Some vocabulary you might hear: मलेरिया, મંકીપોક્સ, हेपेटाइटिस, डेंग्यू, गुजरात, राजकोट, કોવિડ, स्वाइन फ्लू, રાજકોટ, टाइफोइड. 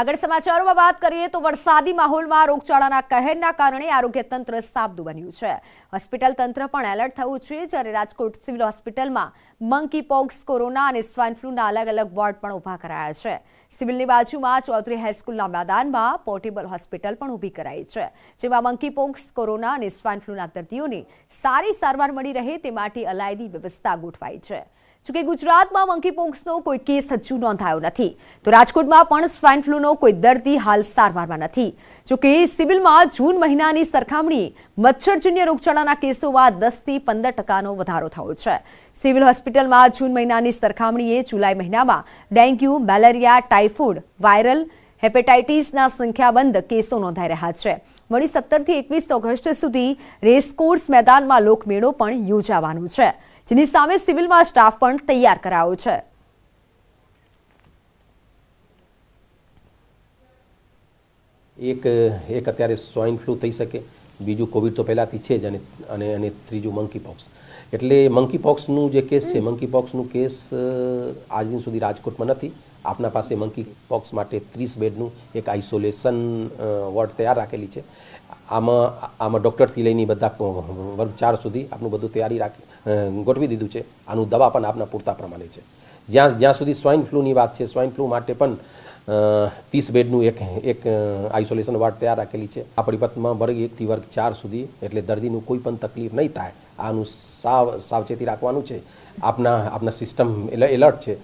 આગળ સમાચારોમાં વાત કરીએ તો વરસાદી માહોલમાં રોગચાળાના કહેરના કારણે આરોગ્ય તંત્ર સાબદું બન્યું છે. હોસ્પિટલ તંત્ર પણ એલર્ટ થયું છે. જ્યારે રાજકોટ સિવિલ હોસ્પિટલમાં મંકીપોક્સ, કોરોના અને સ્વાઇન ફ્લૂના અલગ અલગ વોર્ડ પણ ઊભા કરાયા છે. સિવિલની બાજુમાં ચૌધરી હાઈસ્કૂલના મેદાનમાં પોર્ટેબલ હોસ્પિટલ પણ ઊભી કરાઈ છે, જેમાં મંકીપોક્સ, કોરોના અને સ્વાઇન ફ્લૂના દર્દીઓને સારી સારવાર મળી રહે તે માટે અલાયદી વ્યવસ્થા ગોઠવાઈ છે. चूंकि गुजरात में मंकीपोक्सनो कोई केस हजू नोंधायो नथी, तो राजकोट में स्वाइन फ्लूनो कोई दर्दी हाल सारवारमां नथी। जोके सिविल में जून महीनानी सरखामणीए मच्छरजन्य रोगचाळाना केसोमां 10-15% वधारो थयो छे। सिविल होस्पिटल में जून महीनानी सरखामणीए जुलाई महीनामां डेंग्यू, मलेरिया, टाइफोइड, viral हेपेटाइटिस संख्याबंध केसों नोंधाई रह्या छे। वळी 17 થી 21 ઓગસ્ટ सुधी रेसकोर्स मैदान में लोकमेळो पण योजावानो छे, જેની સામે સિવિલમાં સ્ટાફ પણ તૈયાર કરાયો છે. એક અત્યારે સ્વાઇન ફ્લૂ થઈ શકે, બીજું કોવિડ તો પહેલાંથી છે જ, અને ત્રીજું મંકીપોક્સ. એટલે મંકીપોક્સનું જે કેસ છે, મંકીપોક્સનું કેસ આજ દિન સુધી રાજકોટમાં નથી. આપના પાસે મંકીપોક્સ માટે 30 બેડનું એક આઇસોલેશન વોર્ડ તૈયાર રાખેલી છે. आम डॉक्टर थी लईने बधा वर्ग 4 सुधी आपणु बधुं तैयारी राखी गोठवी दीधुं छे. आनु दवा पण आपना पूरता प्रमाणे छे. ज्यां सुधी स्वाइन फ्लूनी वात छे, स्वाइन फ्लू माटे पण 30 बेडनुं एक आइसोलेशन वार्ड तैयार राखेली छे. आ परिपथमां वर्ग 1 થી વર્ગ 4 सुधी एटले दर्दीनुं कोई पण तकलीफ नहीं थाय, आनुं सावचेती राखवानुं छे. आपना सिस्टम एलर्ट छे.